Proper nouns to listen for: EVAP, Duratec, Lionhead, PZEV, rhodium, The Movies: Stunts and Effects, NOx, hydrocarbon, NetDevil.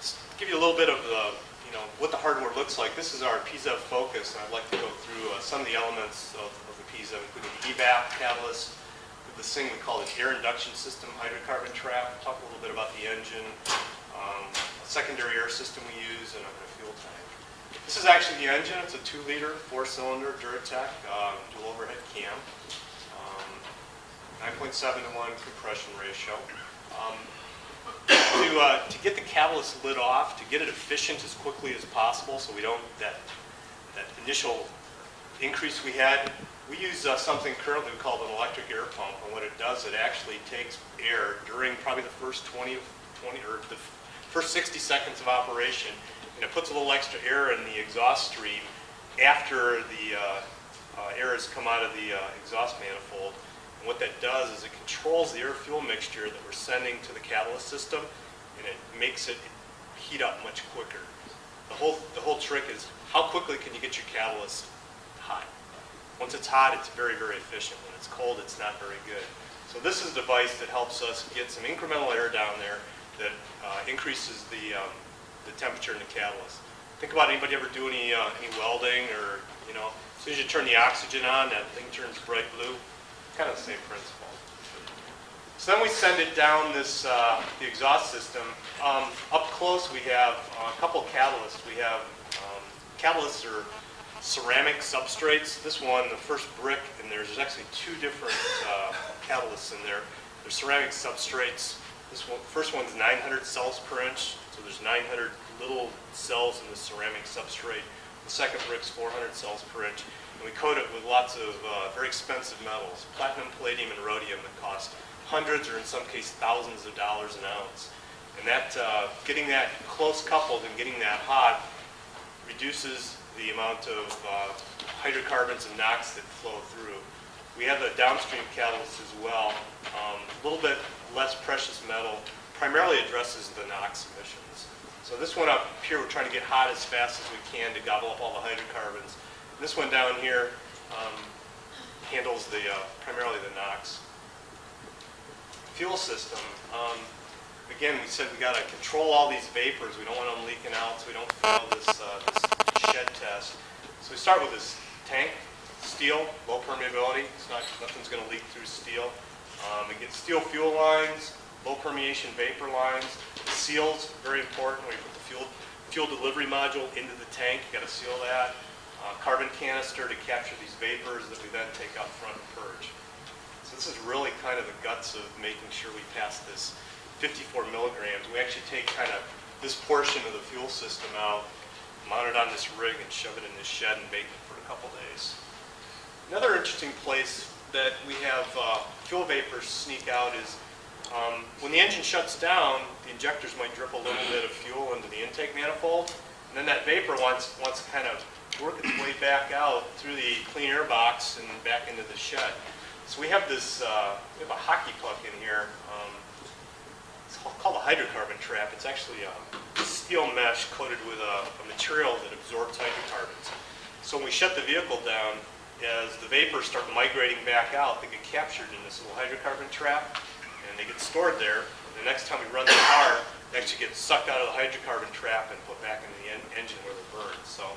Just give you a little bit of what the hardware looks like. This is our PZEV focus, and I'd like to go through some of the elements of the PZEV, including the EVAP, catalyst, this thing we call an air induction system, hydrocarbon trap, talk a little bit about the engine, a secondary air system we use, and a fuel tank. This is actually the engine. It's a 2-liter, 4-cylinder Duratec, dual overhead cam, 9.7:1 compression ratio. To get the catalyst lid off, to get it efficient as quickly as possible, so we don't that initial increase we had, we use something currently we call an electric air pump, and what it does, it actually takes air during probably the first 60 seconds of operation, and it puts a little extra air in the exhaust stream after the air has come out of the exhaust manifold. And what that does is it controls the air-fuel mixture that we're sending to the catalyst system, and it makes it heat up much quicker. The whole trick is how quickly can you get your catalyst hot. Once it's hot, it's very, very efficient. When it's cold, it's not very good. So this is a device that helps us get some incremental air down there that increases the temperature in the catalyst. Think about anybody ever do any welding, or as soon as you turn the oxygen on, that thing turns bright blue. Kind of the same principle. So then we send it down the exhaust system. Up close, we have a couple catalysts. We have catalysts are ceramic substrates. This one, the first brick, and there's actually two different catalysts in there. They're ceramic substrates. This one, first one's 900 cells per inch, so there's 900 little cells in the ceramic substrate. The second brick's 400 cells per inch, and we coat it with lots of very expensive metals, platinum, palladium, and rhodium, that cost hundreds or in some cases thousands of dollars an ounce. And that getting that close coupled and getting that hot reduces the amount of hydrocarbons and NOx that flow through. We have a downstream catalyst as well, a little bit less precious metal, primarily addresses the NOx emissions. So this one up here, we're trying to get hot as fast as we can to gobble up all the hydrocarbons. And this one down here handles the primarily the NOx. Fuel system. Again, we said we got to control all these vapors. We don't want them leaking out, so we don't fail this shed test. So we start with this tank, steel, low permeability. It's not, nothing's going to leak through steel. We get steel fuel lines, low permeation vapor lines. The seals, very important. We put the fuel delivery module into the tank. You got to seal that. Carbon canister to capture these vapors that we then take out front and purge. So this is really kind of the guts of making sure we pass this 54 milligrams. We actually take kind of this portion of the fuel system out, mount it on this rig, and shove it in this shed and bake it for a couple days. Another interesting place that we have fuel vapors sneak out is when the engine shuts down, the injectors might drip a little bit of fuel into the intake manifold, and then that vapor wants to kind of work its way back out through the clean air box and back into the shed. So we have this, we have a hockey puck in here. It's called a hydrocarbon trap. It's actually a steel mesh coated with a material that absorbs hydrocarbons. So when we shut the vehicle down, as the vapors start migrating back out, they get captured in this little hydrocarbon trap, and they get stored there. And the next time we run the car, they actually get sucked out of the hydrocarbon trap and put back into the engine where they burn. So